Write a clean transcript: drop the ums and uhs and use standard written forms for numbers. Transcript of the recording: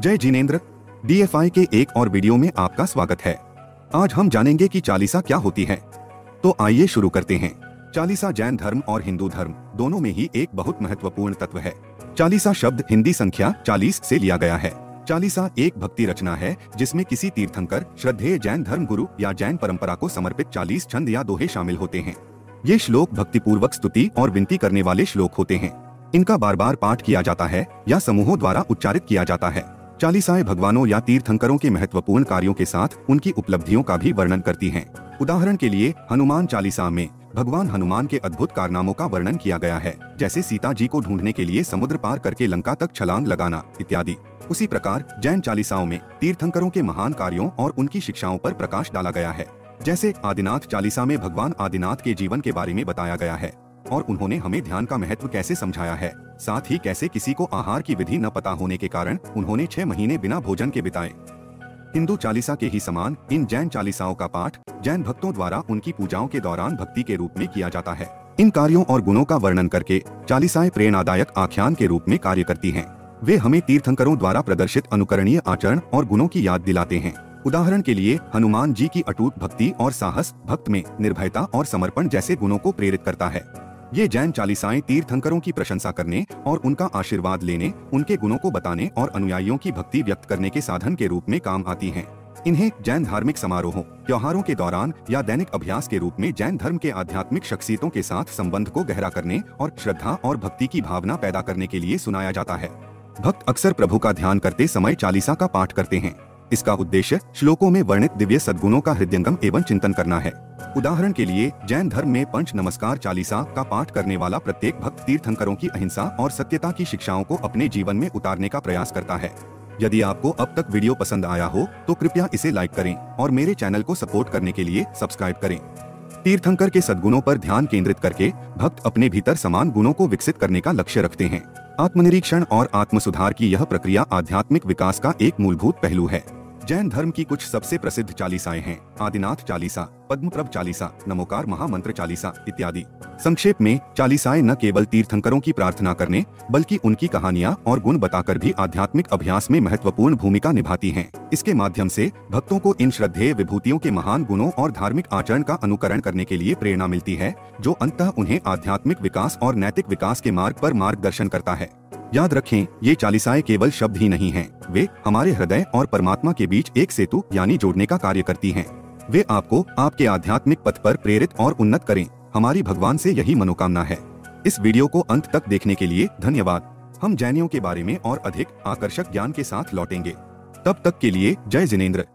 जय जिनेंद्र DFI के एक और वीडियो में आपका स्वागत है। आज हम जानेंगे कि चालीसा क्या होती है, तो आइए शुरू करते हैं। चालीसा जैन धर्म और हिंदू धर्म दोनों में ही एक बहुत महत्वपूर्ण तत्व है। चालीसा शब्द हिंदी संख्या 40 से लिया गया है। चालीसा एक भक्ति रचना है जिसमें किसी तीर्थंकर, श्रद्धेय जैन धर्म गुरु या जैन परंपरा को समर्पित 40 छंद या दोहे शामिल होते हैं। ये श्लोक भक्तिपूर्वक स्तुति और विनती करने वाले श्लोक होते हैं। इनका बार बार पाठ किया जाता है या समूहों द्वारा उच्चारित किया जाता है। चालीसाएं भगवानों या तीर्थंकरों के महत्वपूर्ण कार्यों के साथ उनकी उपलब्धियों का भी वर्णन करती हैं। उदाहरण के लिए हनुमान चालीसा में भगवान हनुमान के अद्भुत कारनामों का वर्णन किया गया है, जैसे सीता जी को ढूंढने के लिए समुद्र पार करके लंका तक छलांग लगाना इत्यादि। उसी प्रकार जैन चालीसाओं में तीर्थंकरों के महान कार्यों और उनकी शिक्षाओं पर प्रकाश डाला गया है, जैसे आदिनाथ चालीसा में भगवान आदिनाथ के जीवन के बारे में बताया गया है और उन्होंने हमें ध्यान का महत्व कैसे समझाया है। साथ ही कैसे किसी को आहार की विधि न पता होने के कारण उन्होंने 6 महीने बिना भोजन के बिताए। हिंदू चालीसा के ही समान इन जैन चालीसाओं का पाठ जैन भक्तों द्वारा उनकी पूजाओं के दौरान भक्ति के रूप में किया जाता है। इन कार्यों और गुणों का वर्णन करके चालीसाएं प्रेरणादायक आख्यान के रूप में कार्य करती हैं। वे हमें तीर्थंकरों द्वारा प्रदर्शित अनुकरणीय आचरण और गुणों की याद दिलाते हैं। उदाहरण के लिए हनुमान जी की अटूट भक्ति और साहस, भक्त में निर्भयता और समर्पण जैसे गुणों को प्रेरित करता है। ये जैन चालीसाएं तीर्थंकरों की प्रशंसा करने और उनका आशीर्वाद लेने, उनके गुणों को बताने और अनुयायियों की भक्ति व्यक्त करने के साधन के रूप में काम आती हैं। इन्हें जैन धार्मिक समारोहों, त्योहारों के दौरान या दैनिक अभ्यास के रूप में जैन धर्म के आध्यात्मिक शख्सियतों के साथ संबंध को गहरा करने और श्रद्धा और भक्ति की भावना पैदा करने के लिए सुनाया जाता है। भक्त अक्सर प्रभु का ध्यान करते समय चालीसा का पाठ करते हैं। इसका उद्देश्य श्लोकों में वर्णित दिव्य सद्गुणों का हृदयंगम एवं चिंतन करना है। उदाहरण के लिए जैन धर्म में पंच नमस्कार चालीसा का पाठ करने वाला प्रत्येक भक्त तीर्थंकरों की अहिंसा और सत्यता की शिक्षाओं को अपने जीवन में उतारने का प्रयास करता है। यदि आपको अब तक वीडियो पसंद आया हो तो कृपया इसे लाइक करें और मेरे चैनल को सपोर्ट करने के लिए सब्सक्राइब करें। तीर्थंकर के सद्गुणों पर ध्यान केंद्रित करके भक्त अपने भीतर समान गुणों को विकसित करने का लक्ष्य रखते हैं। आत्मनिरीक्षण और आत्म सुधार की यह प्रक्रिया आध्यात्मिक विकास का एक मूलभूत पहलू है। जैन धर्म की कुछ सबसे प्रसिद्ध चालीसाएं हैं आदिनाथ चालीसा, पद्मप्रभ चालीसा, नमोकार महामंत्र चालीसा इत्यादि। संक्षेप में चालीसाएं न केवल तीर्थंकरों की प्रार्थना करने बल्कि उनकी कहानियां और गुण बताकर भी आध्यात्मिक अभ्यास में महत्वपूर्ण भूमिका निभाती हैं। इसके माध्यम से भक्तों को इन श्रद्धेय विभूतियों के महान गुणों और धार्मिक आचरण का अनुकरण करने के लिए प्रेरणा मिलती है, जो अंततः उन्हें आध्यात्मिक विकास और नैतिक विकास के मार्ग पर मार्गदर्शन करता है। याद रखें, ये चालीसाएं केवल शब्द ही नहीं हैं, वे हमारे हृदय और परमात्मा के बीच एक सेतु यानी जोड़ने का कार्य करती हैं। वे आपको आपके आध्यात्मिक पथ पर प्रेरित और उन्नत करें। हमारी भगवान से यही मनोकामना है। इस वीडियो को अंत तक देखने के लिए धन्यवाद। हम जैनियों के बारे में और अधिक आकर्षक ज्ञान के साथ लौटेंगे। तब तक के लिए जय जिनेंद्र।